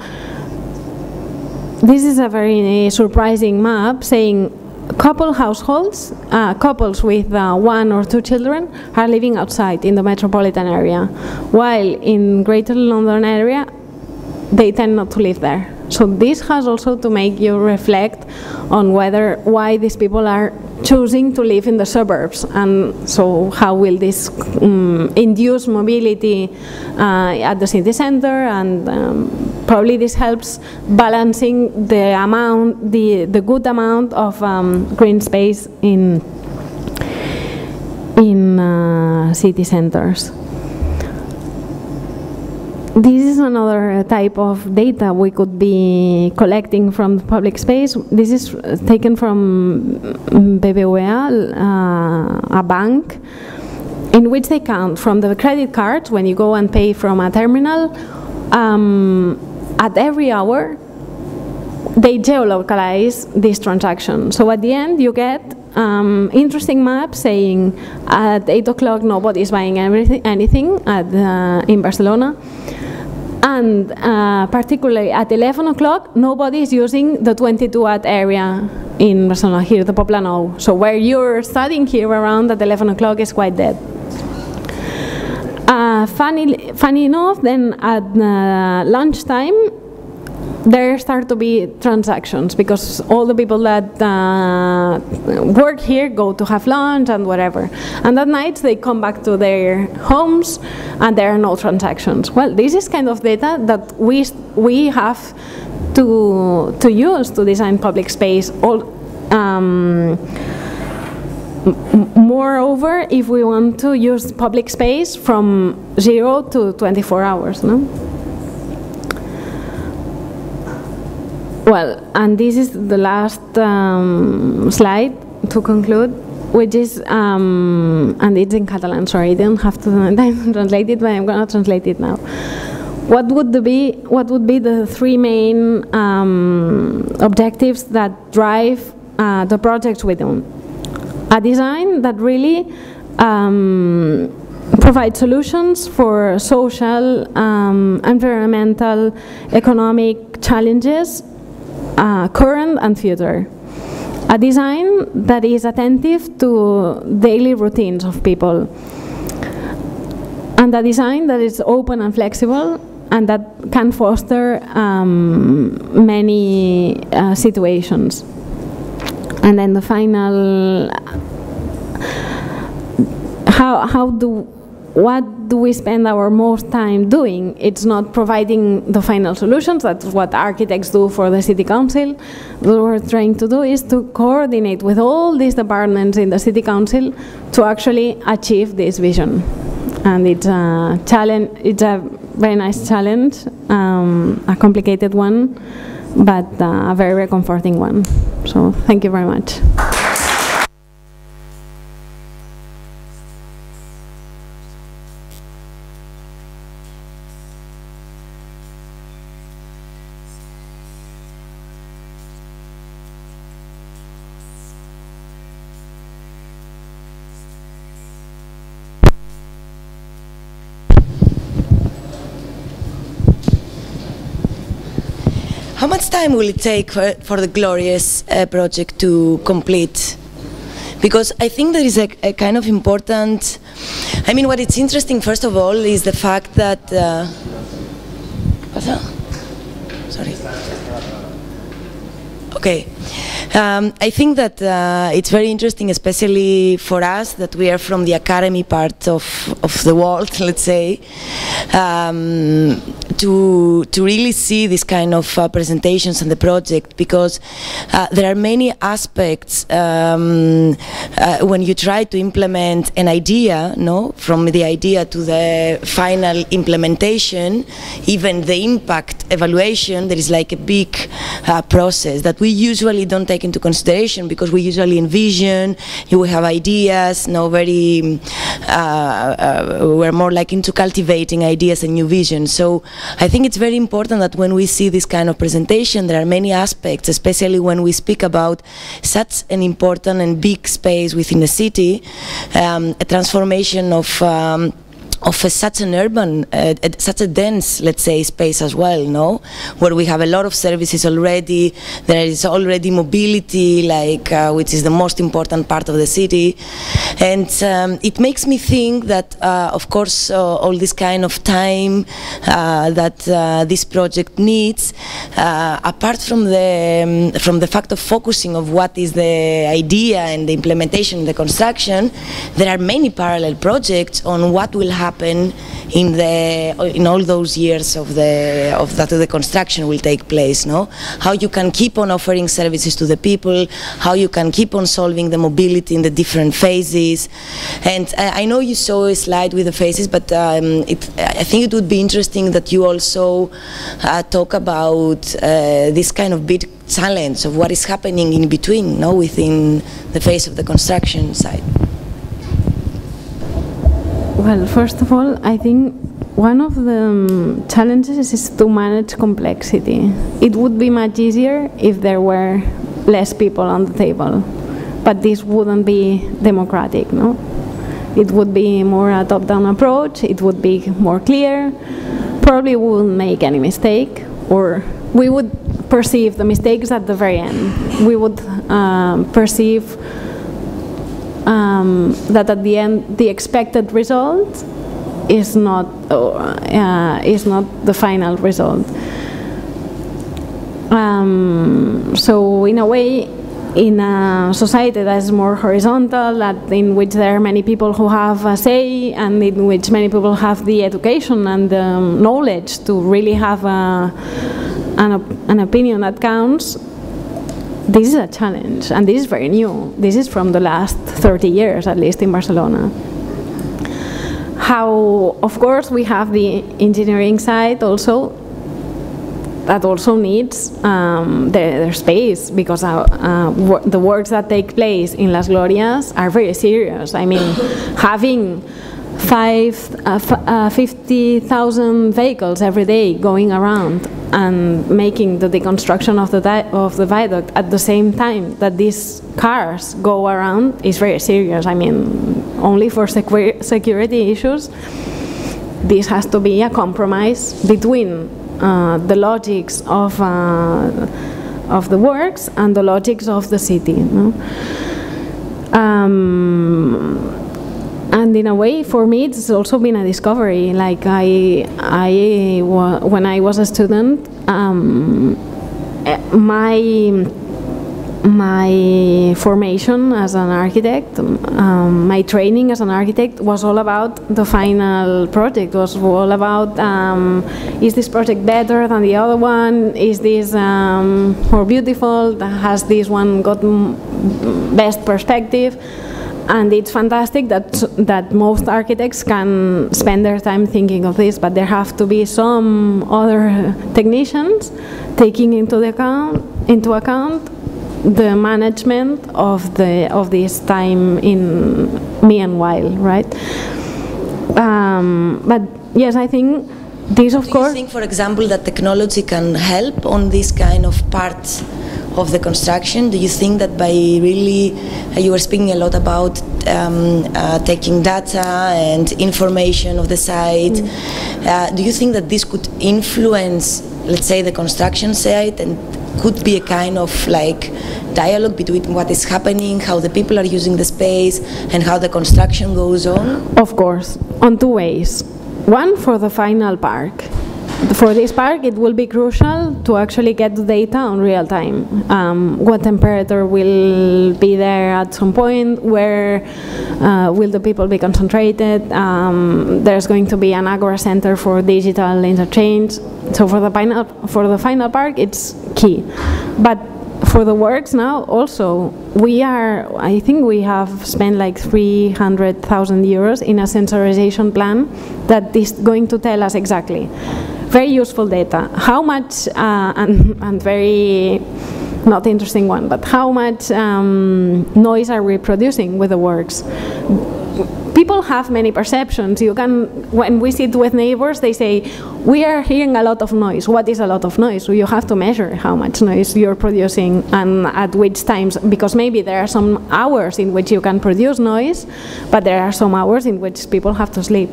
this is a very uh, surprising map saying couple households, uh, couples with uh, one or two children are living outside in the metropolitan area, while in Greater London area they tend not to live there. So this has also to make you reflect on whether why these people are choosing to live in the suburbs, and so how will this um, induce mobility uh, at the city center and um, probably this helps balancing the amount, the the good amount of um, green space in in uh, city centers. This is another type of data we could be collecting from the public space. This is taken from B B V A, uh, a bank, in which they count from the credit cards when you go and pay from a terminal. Um, at every hour, they geolocalize this transaction. So at the end, you get Um, interesting map saying at eight o'clock nobody's buying everything, anything at, uh, in Barcelona, and uh, particularly at eleven o'clock nobody is using the twenty-two at area in Barcelona, here the Poble Nou. So where you're studying here around at eleven o'clock is quite dead. Uh, funny, funny enough, then at uh, lunchtime there start to be transactions because all the people that uh, work here go to have lunch and whatever. And at night they come back to their homes and there are no transactions. Well, this is kind of data that we, we have to, to use to design public space. All, um, moreover, if we want to use public space from zero to twenty-four hours, no? Well, and this is the last um, slide to conclude, which is, um, and it's in Catalan, sorry, I didn't have to translate it, but I'm going to translate it now. What would the be, what would be the three main um, objectives that drive uh, the projects we do? A design that really um, provides solutions for social, um, environmental, economic challenges, Uh, current and future. A design that is attentive to daily routines of people. And a design that is open and flexible and that can foster um, many uh, situations. And then the final, how, how do, what do we spend our most time doing? It's not providing the final solutions. That's what architects do for the city council. What we're trying to do is to coordinate with all these departments in the city council to actually achieve this vision. And it's a challenge, it's a very nice challenge, um, a complicated one, but uh, a very, very comforting one. So thank you very much. How much time will it take for, for the Glorious uh, project to complete? Because I think there is a, a kind of important... I mean, what it's interesting, first of all, is the fact that... Uh, sorry. Okay. Um, I think that uh, it's very interesting, especially for us, that we are from the academy part of, of the world, let's say, um, to, to really see this kind of uh, presentations and the project, because uh, there are many aspects um, uh, when you try to implement an idea, no? From the idea to the final implementation, even the impact evaluation, there is like a big uh, process that we usually don't take into consideration, because we usually envision, you have ideas, no, very, uh, uh, we're more like into cultivating ideas and new visions. So I think it's very important that when we see this kind of presentation, there are many aspects, especially when we speak about such an important and big space within the city, um, a transformation of um, of a, such an urban, uh, such a dense, let's say, space as well, no? Where we have a lot of services already, there is already mobility, like, uh, which is the most important part of the city. And um, it makes me think that, uh, of course, uh, all this kind of time uh, that uh, this project needs, uh, apart from the, um, from the fact of focusing of what is the idea and the implementation and the construction, there are many parallel projects on what will happen happen in the in all those years of the of that the construction will take place. No, how you can keep on offering services to the people, how you can keep on solving the mobility in the different phases. And uh, I know you saw a slide with the phases, but um, it, I think it would be interesting that you also uh, talk about uh, this kind of big challenge of what is happening in between, no, within the phase of the construction side. Well, first of all, I think one of the um, challenges is to manage complexity. It would be much easier if there were less people on the table, but this wouldn't be democratic, no? It would be more a top-down approach, it would be more clear, probably wouldn't make any mistake, or we would perceive the mistakes at the very end. We would um, perceive um, that at the end the expected result is not uh, is not the final result. Um, so in a way, in a society that is more horizontal, that in which there are many people who have a say, and in which many people have the education and the knowledge to really have a An, op an opinion that counts, this is a challenge, and this is very new. This is from the last thirty years, at least in Barcelona. How, of course, we have the engineering side also, that also needs um, their, their space, because uh, uh, wor the works that take place in Las Glorias are very serious. I mean, having Five, uh, f uh, fifty thousand vehicles every day going around and making the deconstruction of the, of the viaduct at the same time that these cars go around is very serious. I mean, only for secu security issues, this has to be a compromise between uh, the logics of, uh, of the works and the logics of the city. No? Um, And in a way, for me, it's also been a discovery. Like I, I wa when I was a student, um, my my formation as an architect, um, my training as an architect was all about the final project. Was all about um, is this project better than the other one? Is this um, more beautiful? Has this one got best perspective? And it's fantastic that, that most architects can spend their time thinking of this, but there have to be some other technicians taking into the account into account the management of the of this time in meanwhile, right? Um, but yes, I think this, of course. Do you think, for example, that technology can help on this kind of parts of the construction? Do you think that by really, uh, you were speaking a lot about um, uh, taking data and information of the site, mm. uh, do you think that this could influence, let's say, the construction site, and could be a kind of like dialogue between what is happening, how the people are using the space, and how the construction goes on? Of course, on two ways. One, for the final park. For this park, it will be crucial to actually get the data on real time. Um, what temperature will be there at some point? Where uh, will the people be concentrated? Um, there's going to be an Agora Center for digital interchange. So for the final, for the final park, it's key. But for the works now, also, we are, I think we have spent like three hundred thousand euros in a sensorization plan that is going to tell us exactly. Very useful data. How much, uh, and, and very not interesting one, but how much um, noise are we producing with the works? People have many perceptions. You can, when we sit with neighbors, they say, we are hearing a lot of noise. What is a lot of noise? So you have to measure how much noise you're producing and at which times, because maybe there are some hours in which you can produce noise, but there are some hours in which people have to sleep.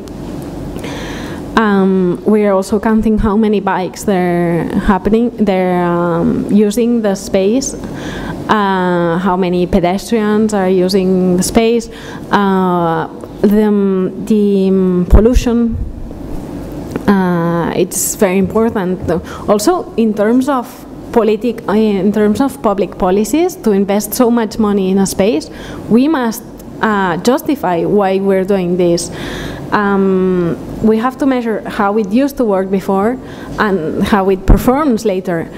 Um, we are also counting how many bikes they're happening, they're um, using the space, uh, how many pedestrians are using the space, uh, the, the um, pollution. Uh, it's very important. Also, in terms of politic, in terms of public policies, to invest so much money in a space, we must uh, justify why we're doing this. Um, we have to measure how it used to work before and how it performs later.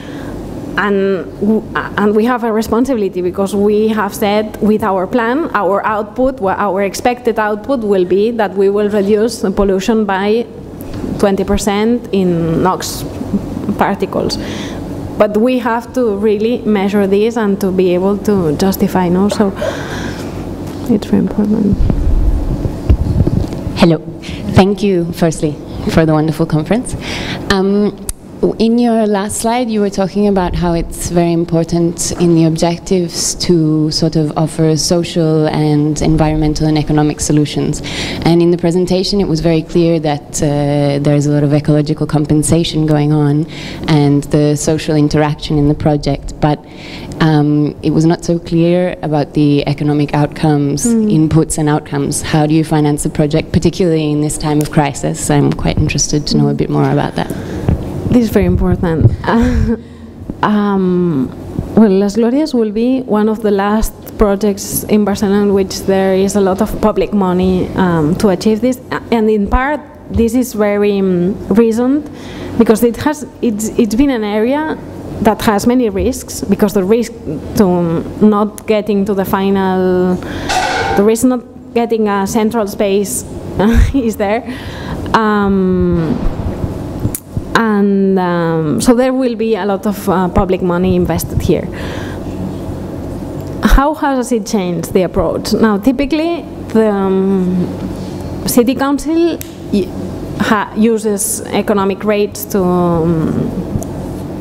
And, and we have a responsibility because we have said with our plan, our output, our expected output will be that we will reduce the pollution by twenty percent in NOx particles. But we have to really measure this and to be able to justify, no? So it's very important. Hello. Thank you, firstly, for the wonderful conference. Um, In your last slide, you were talking about how it's very important in the objectives to sort of offer social and environmental and economic solutions. And in the presentation, it was very clear that uh, there is a lot of ecological compensation going on and the social interaction in the project. But um, it was not so clear about the economic outcomes, mm. inputs and outcomes. How do you finance the project, particularly in this time of crisis? I'm quite interested to know a bit more about that. This is very important. Uh, um, well, Las Glorias will be one of the last projects in Barcelona in which there is a lot of public money um, to achieve this, and in part this is very um, reasoned because it has it's, it's been an area that has many risks, because the risk to not getting to the final, the risk not getting a central space is there. Um, And um, so there will be a lot of uh, public money invested here. How has it changed the approach? Now, typically, the um, city council ha uses economic rates to, um,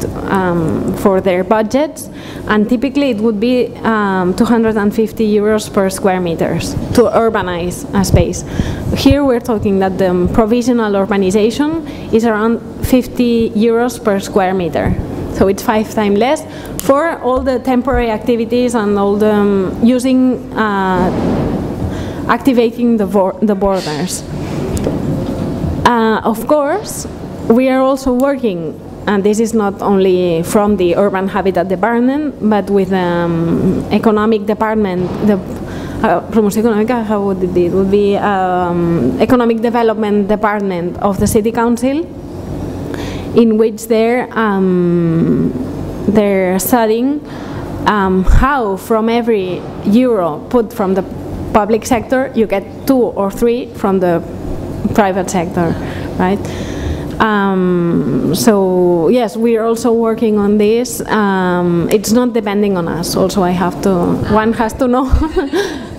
to um, for their budgets, and typically it would be um, two hundred fifty euros per square meters to urbanize a space. Here we're talking that the um, provisional urbanization is around fifty euros per square meter, so it's five times less for all the temporary activities and all the um, using, uh, activating the, the borders. Uh, of course, we are also working, and this is not only from the Urban Habitat Department, but with the um, economic department, the Promoció Econòmica, how would it be? It would be um, Economic Development Department of the City Council, in which they're, um, they're studying um, how from every euro put from the public sector you get two or three from the private sector, right? Um, so yes, we are also working on this. Um, it's not depending on us. Also, I have to, one has to know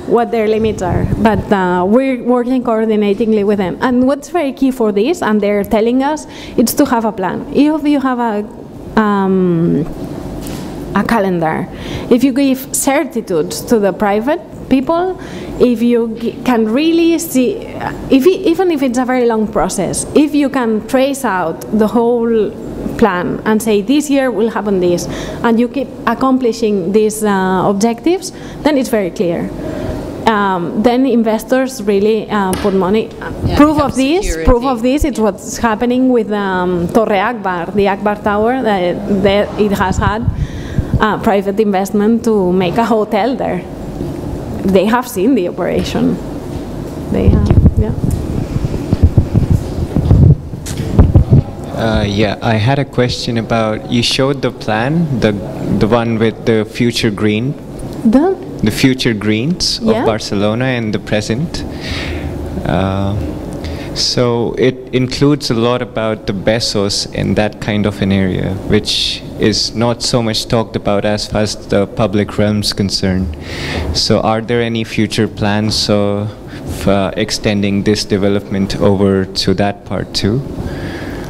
what their limits are, but uh, we're working coordinatingly with them. And what's very key for this, and they're telling us, it's to have a plan. If you have a, um, a calendar, if you give certitudes to the private people, if you can really see, if it, even if it's a very long process, if you can trace out the whole plan and say this year will happen this, and you keep accomplishing these uh, objectives, then it's very clear. Um, then investors really uh, put money. Yeah, proof of this, security. proof of this, it's what's happening with um, Torre Agbar, the Agbar Tower, that, that it has had uh, private investment to make a hotel there. They have seen the operation. They have, yeah. Uh, yeah, I had a question about, you showed the plan, the the one with the future green. The? The future greens yeah. of Barcelona and the present. Uh, so it includes a lot about the Besòs and that kind of an area, which is not so much talked about as far as the public realm is concerned. So are there any future plans of uh, extending this development over to that part too?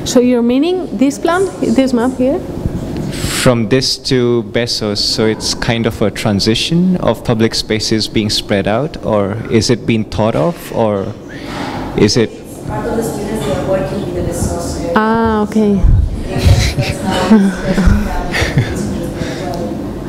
So you're meaning this plan, this map here? From this to Besòs, so it's kind of a transition of public spaces being spread out, or is it being thought of, or is it? Part of the students that are working in the Besòs. Ah, okay.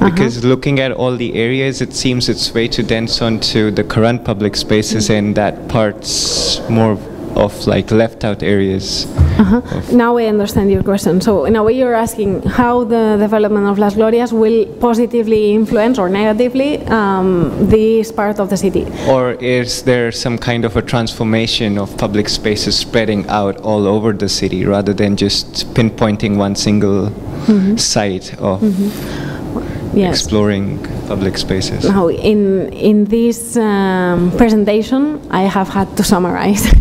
Because looking at all the areas, it seems it's way too dense onto the current public spaces, and that part's more of like left out areas. Uh-huh. Now I understand your question. So in a way you're asking how the development of Las Glorias will positively influence or negatively um, this part of the city. Or is there some kind of a transformation of public spaces spreading out all over the city rather than just pinpointing one single mm-hmm. site of mm-hmm. yes. exploring public spaces? Now, in, in this um, presentation I have had to summarize.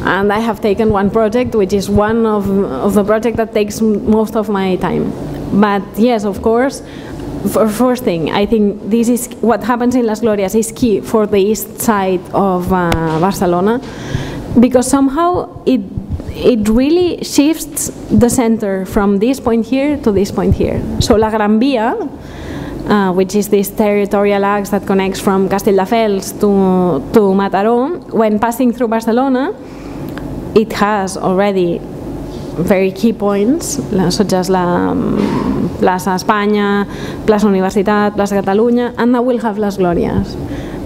And I have taken one project, which is one of, of the project that takes most of my time. But yes, of course, for first thing, I think this is what happens in Las Glorias is key for the east side of uh, Barcelona, because somehow it, it really shifts the center from this point here to this point here. So La Gran Via, Uh, which is this territorial axe that connects from Castelldefels to, to Mataró, when passing through Barcelona, it has already very key points, such as la um, Plaza España, Plaza Universitat, Plaza Catalunya, and now we'll have Las Glorias.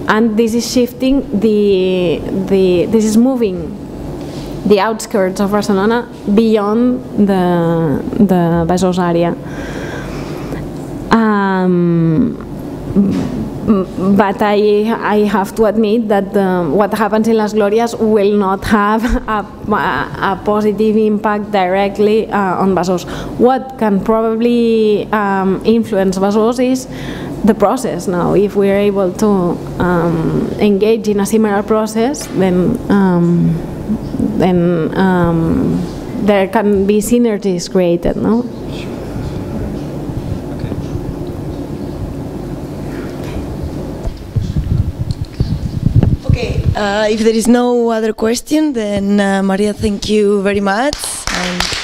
And this is shifting the, the this is moving the outskirts of Barcelona beyond the, the Besòs area. Um, but I, I have to admit that the, what happens in Las Glorias will not have a, a positive impact directly uh, on Besòs. What can probably um, influence Besòs is the process now. If we are able to um, engage in a similar process, then, um, then um, there can be synergies created. No? Uh, if there is no other question, then uh, Maria, thank you very much. And